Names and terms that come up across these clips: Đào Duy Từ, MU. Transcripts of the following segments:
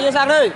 tay vô sang đi.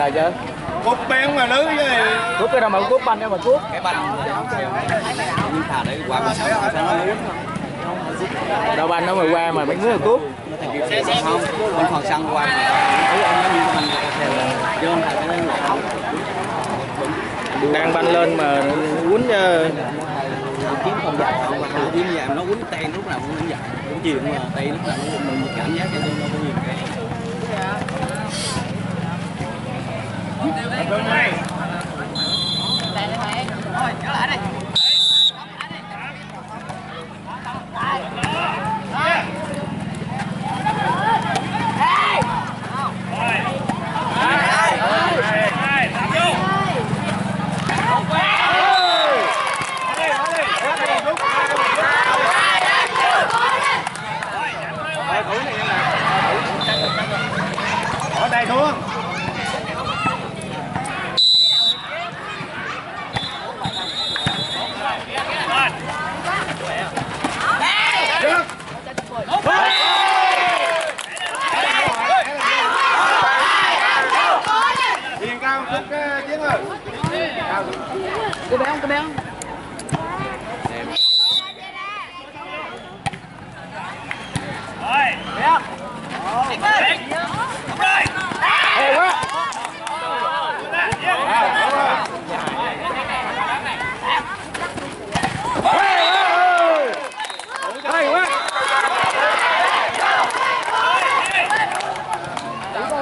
Đây chứ. Cúp bén mà lưới cái cúp cái đâu mà cúp banh đâu mà cúp. Cái banh. Thả đấy qua mà đâu banh nó mà qua mà mấy đứa là cúp. Không, bên phòng xăng qua. Đang banh lên mà quấn kiếm không dạy không kiếm dạy nó quấn tay lúc nào cũng dạy. Cũng chịu mà tay lúc nào mình cảm giác cho nó có gì cái. Rồi này. Rồi, trở lại đây.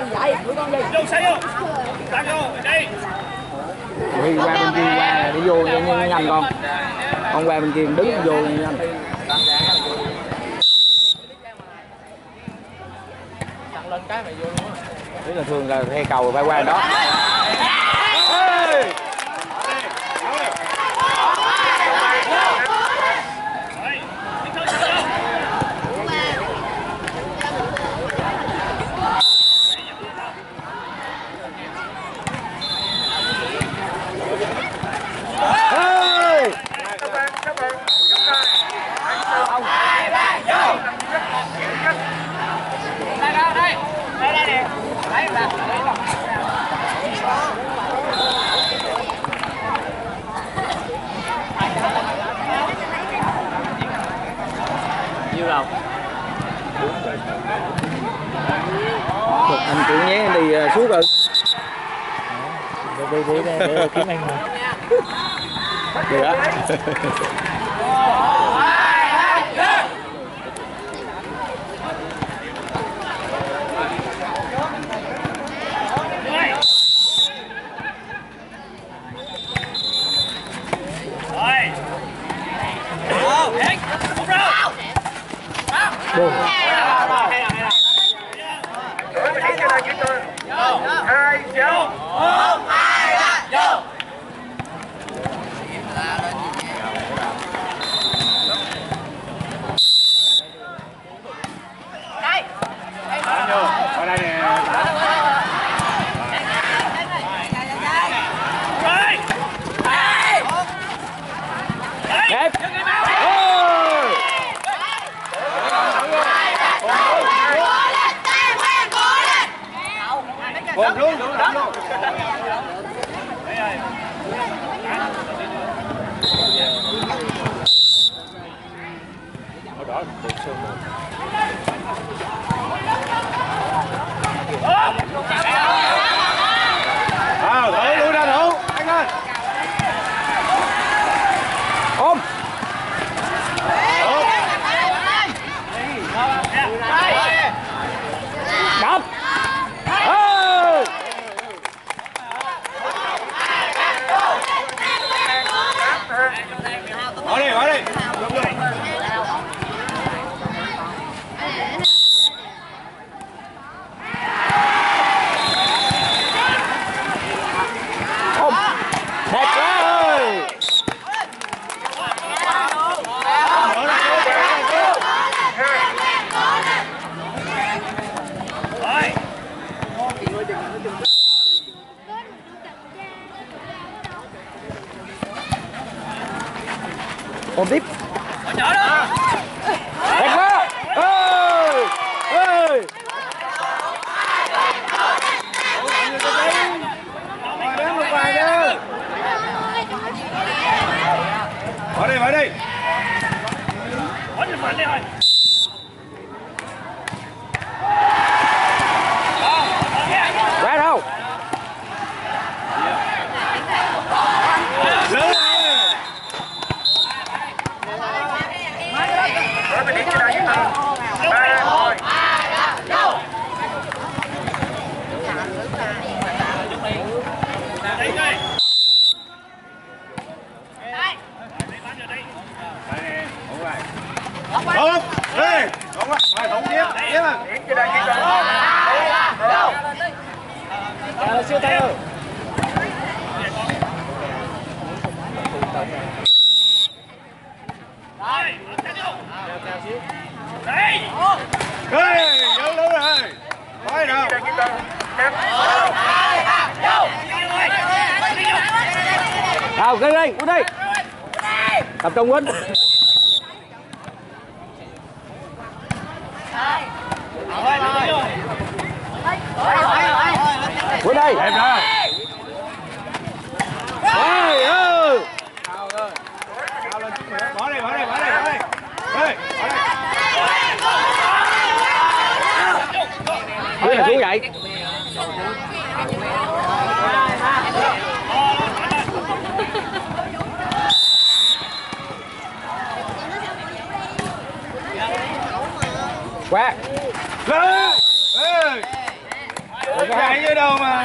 Hãy subscribe cho kênh Ghiền Mì Gõ để không bỏ lỡ những video hấp dẫn. Ôm tiếp. Đẹp quá. Mở đi, mở đi. Ra đâu? Chưa tay đâu. Đây, nào, gây đây, uống đi. Tập trung uống. Bữa đây. Đẹp rồi. Ôi ơi. Cao lên. Cao lên chút nữa. Bỏ đi, bỏ đi, bỏ đi, bỏ đi. Ê, bỏ đi. Ôi xuống vậy. Quá. Ê. Chạy như đâu mà.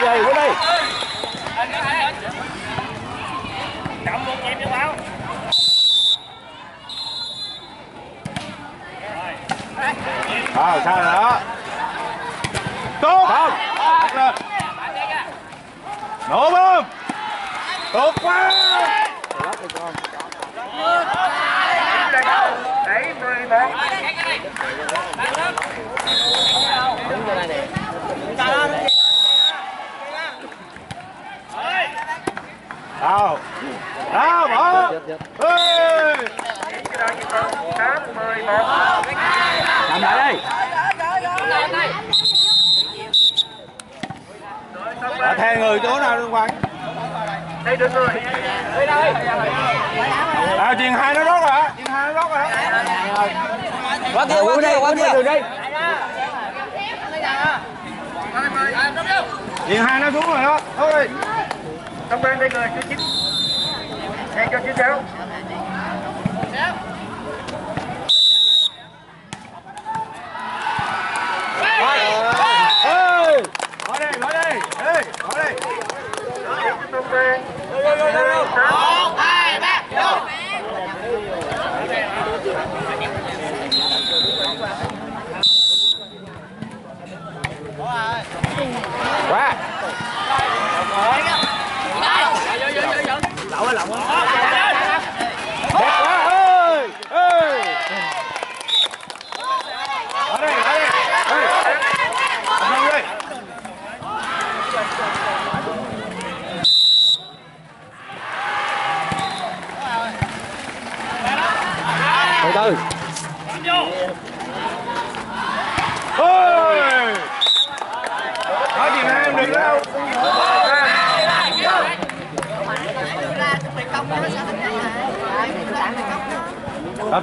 Về qua đây. Chậm một nhịp đi báo. Rồi sao rồi đó. Tốt. Không. Nổ bơm. Tốt quá. Đấy, mười mấy. Đâu, đâu, bỏ. Ê. Làm lại đi. Đã theo người chỗ nào luôn Quang. Đây được rồi. Đây đây. À chuyền hai nó rớt rồi hả? Chuyền hai nó rớt rồi hả? Qua kia, qua kia, qua kia. Từ đây. Chuyền hai nó xuống rồi đó. Thôi đi. Trong bên đây người số 9. Ngay cho số 6. Quá. Lậu lậu. Đẹp quá ơi. Ê. Ở đây, ở đây. Ê. Từ từ. Ôi. Nói gì mà em đừng đâu. Tập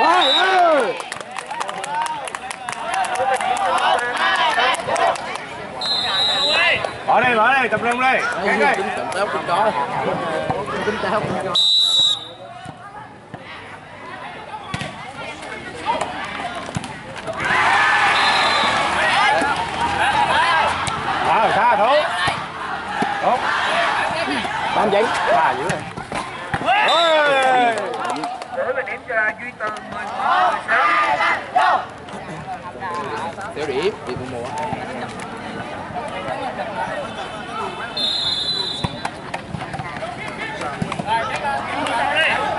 Ôi ơi. Mở đây, tập trung đây. Cắn đây. Chúng tao cũng có. Xa thủ. Tốt. Bám dính. Xa dữ rồi. Để mà điểm cho Duy Từ 16. Tiểu điểm, điểm mùa.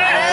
Hey!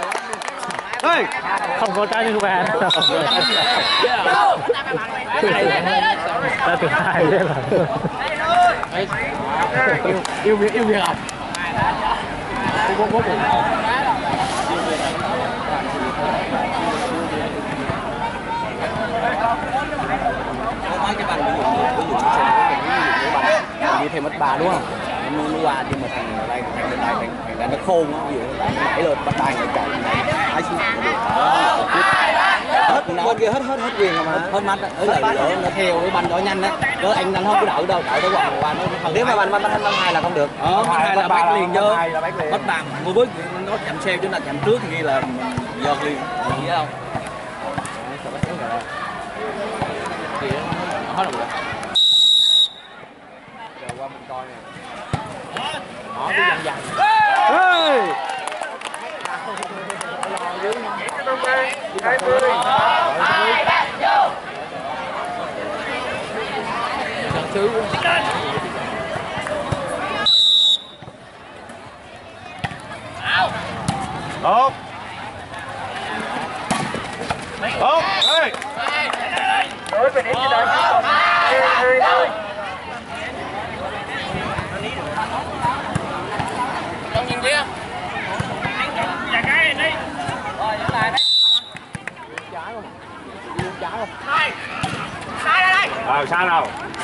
Hey! Không có trái như bạn. Ta tưởng hai đấy mà. Yêu việc học. Như thêm mất 3 đúng không? Nó qua nhưng mà thằng này nó khôn á, ví dụ nó lên bắt tay người chạy nó xuống. Hết con kia hết quyền rồi mà. Hết mắt ấy lại nó theo cái banh đó nhanh á. Đó anh không có đợi đâu, đợi tới qua nó. Nếu mà banh hai là không được. Hai là bắt liền vô. Bắt bằng vô bước nó chạm xe chứ là chạm trước thì ghi là giọt liền. Nghĩ không? Hết rồi. Qua mình coi nè. Nó cứ dằn. Ê! Tốt. Tốt. Ê! Đối với điểm cho sao nào? Tốt.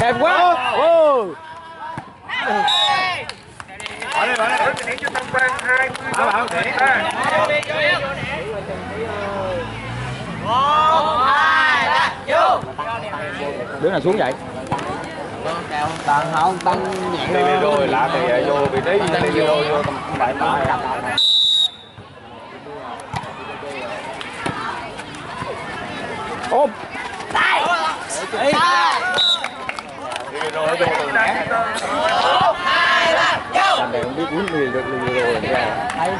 Đẹp quá. Đứa nào xuống vậy? Tăng nhẹ rồi lạ thì vô vị trí vô tầm đại mã. Ốp. Đây. Đi rồi về từ nãy. Anh này không biết uống gì được rồi ra.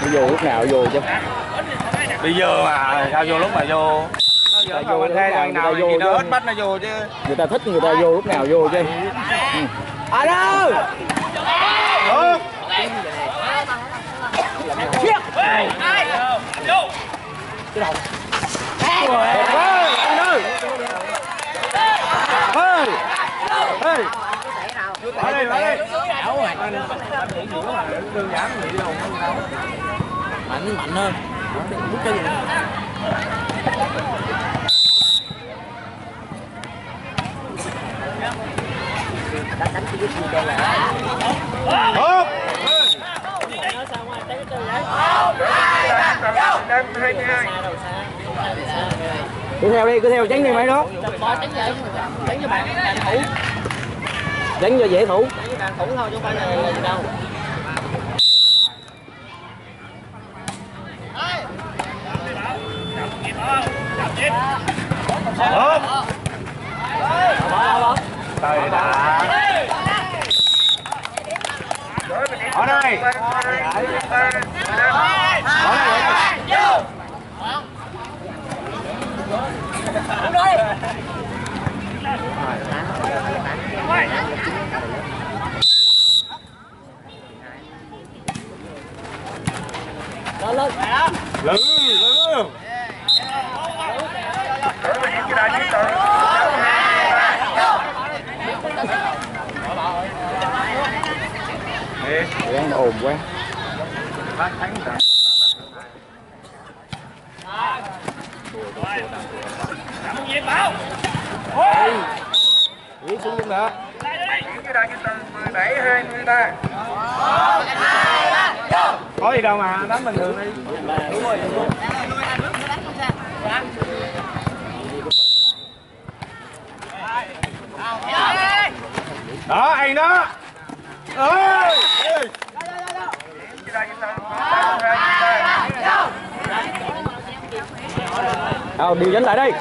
Đi vô lúc nào vô chứ. Bây giờ mà sao vô lúc mà vô. Người ta vô người ta hết bắt nó vô chứ. Người ta thích người ta vô lúc nào vô chứ. À đâu. Được. Chiếc. Vô. Cái đầu. Ê. Mạnh hơn. Cứ theo đi, cứ theo tránh đi mấy đó. Tránh cho bạn, bạn thủ. Đánh cho dễ thủ. Đánh cho càng thủ thôi chứ không phải là gì đâu. Ở đây. Lên. Đang ồn quá. Xuống luôn đã. Có gì đâu mà đánh bình thường đi. Đúng rồi. Đó anh đó. Ơi. Đâu điều chỉnh lại đi.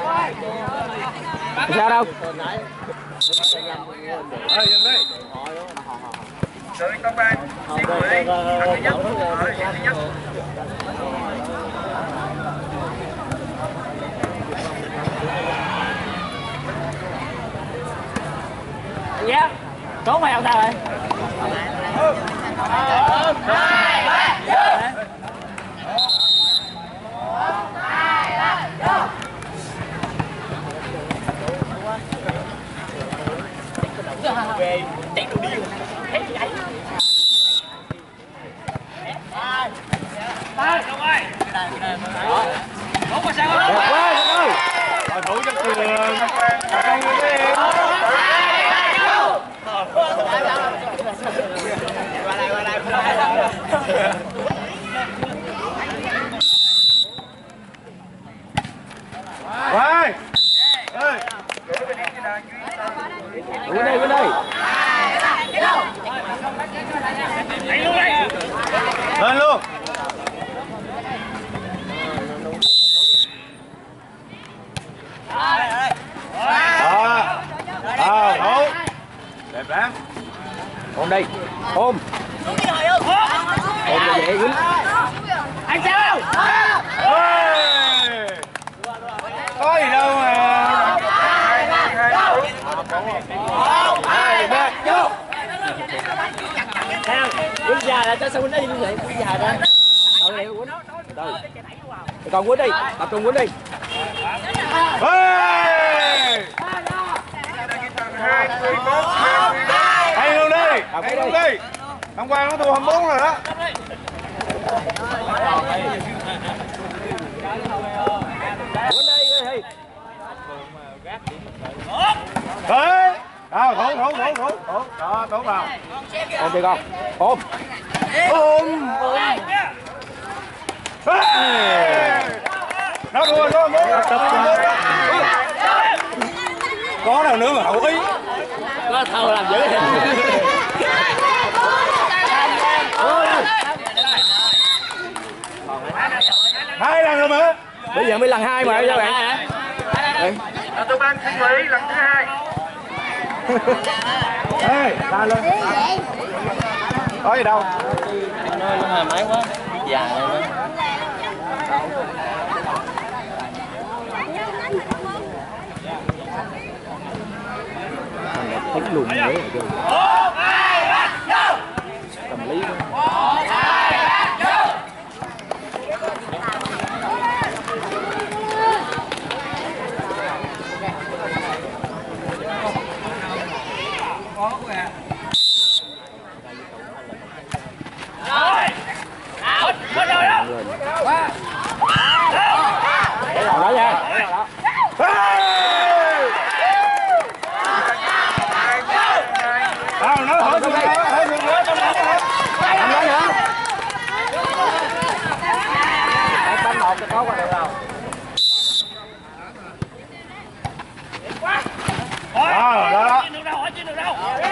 Sao đâu? Dạ, trốn mày ông ta rồi. Về chạy đồ điên, thấy gì đấy? Không ơi. Không có sao đâu. Rồi thủ cho cường. Quay. Ơi. Bên đây. Lên luôn. Đẹp lắm. Ôm đi. Ôm cho dễ dính. Anh sao? Có gì đâu mà. Sao? Quýnh già ra cho sao quýnh đi như vậy? Quýnh già ra. Đâu này quýnh. Từ. Còn quýnh đi, tập trung quýnh đi. Hay luôn đi. Hôm qua nó thua 24 rồi đó. Quýnh đi. Đấy. Đâu, thủ. Đó, thủ vào. Ôm đi con. Ôm. Nó đua luôn. Có nào nữa mà hậu ý. Nó thâu làm dữ vậy. Hai lần rồi mà. Bây giờ mới lần hai mà các bạn. Tôi ban suy nghĩ lần thứ hai. Ê, ra lên. Có gì đâu. Anh ơi, nó máy quá. Già rồi đó. Tính luôn đấy. Tâm lý quá. Đó.